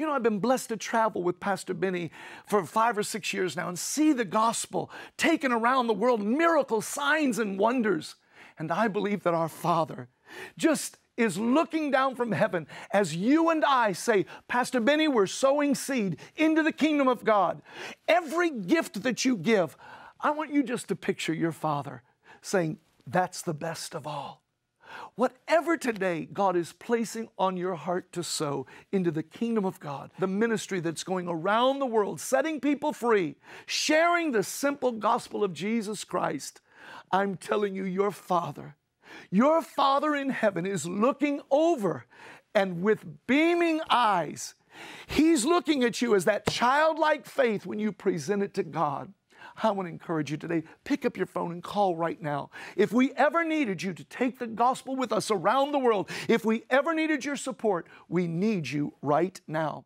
You know, I've been blessed to travel with Pastor Benny for 5 or 6 years now and see the gospel taken around the world, miracles, signs, and wonders. And I believe that our Father just is looking down from heaven as you and I say, Pastor Benny, we're sowing seed into the kingdom of God. Every gift that you give, I want you just to picture your Father saying, that's the best of all. Whatever today God is placing on your heart to sow into the kingdom of God, the ministry that's going around the world, setting people free, sharing the simple gospel of Jesus Christ, I'm telling you, your Father in heaven is looking over, and with beaming eyes, He's looking at you as that childlike faith when you present it to God. I want to encourage you today, pick up your phone and call right now. If we ever needed you to take the gospel with us around the world, if we ever needed your support, we need you right now.